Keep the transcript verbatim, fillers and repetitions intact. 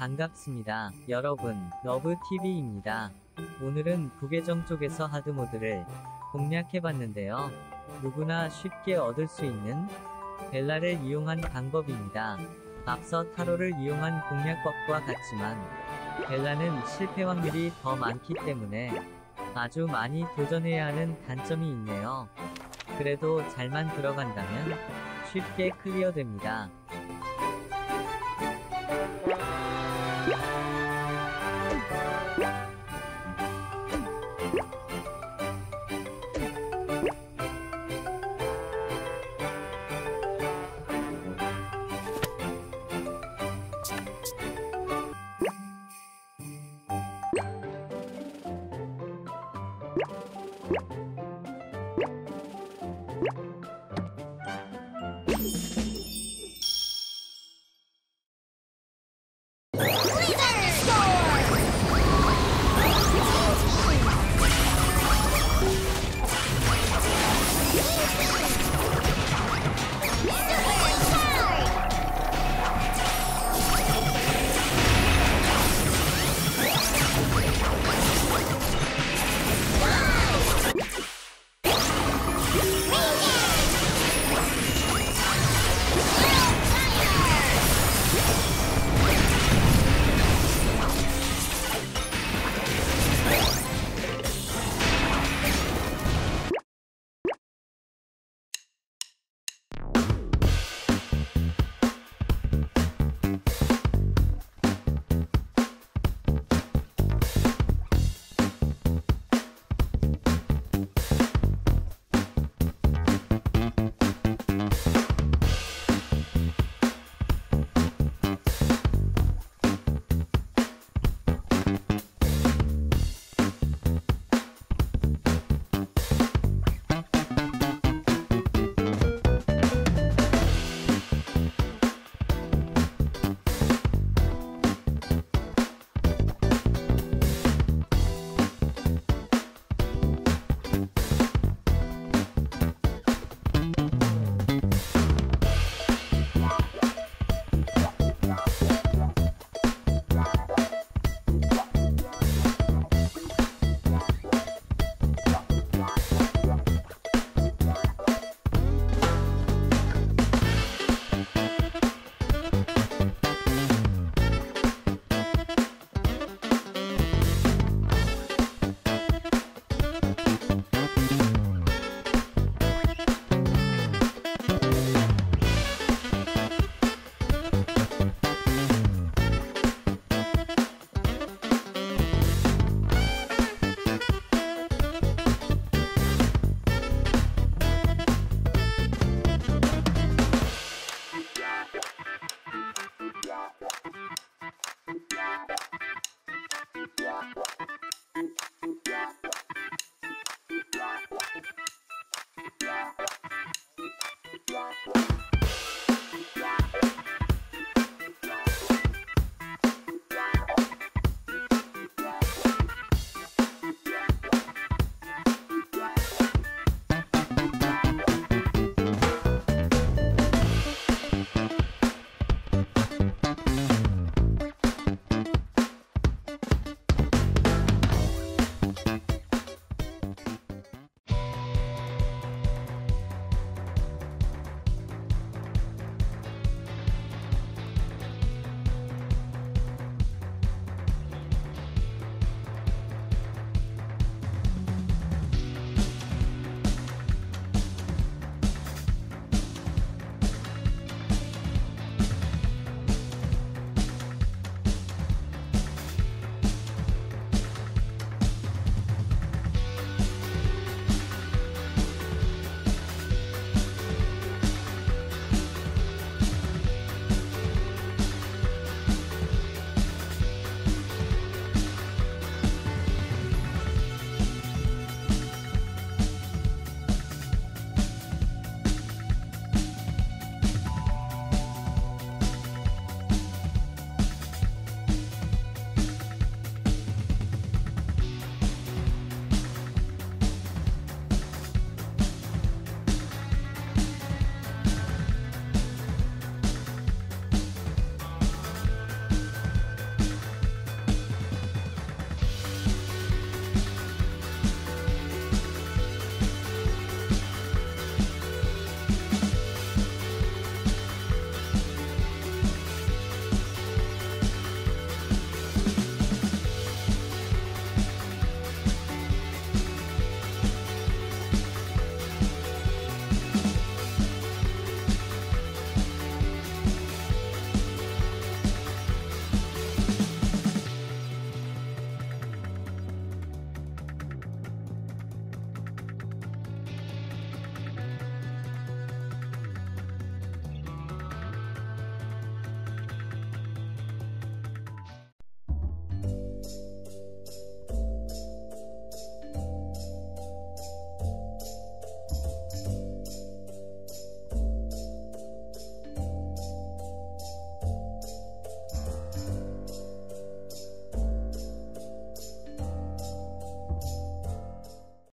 반갑습니다. 여러분, 너브티비입니다. 오늘은 부계정 쪽에서 하드모드를 공략해봤는데요. 누구나 쉽게 얻을 수 있는 벨라를 이용한 방법입니다. 앞서 타로를 이용한 공략법과 같지만 벨라는 실패 확률이 더 많기 때문에 아주 많이 도전해야 하는 단점이 있네요. 그래도 잘만 들어간다면 쉽게 클리어됩니다. Let's go!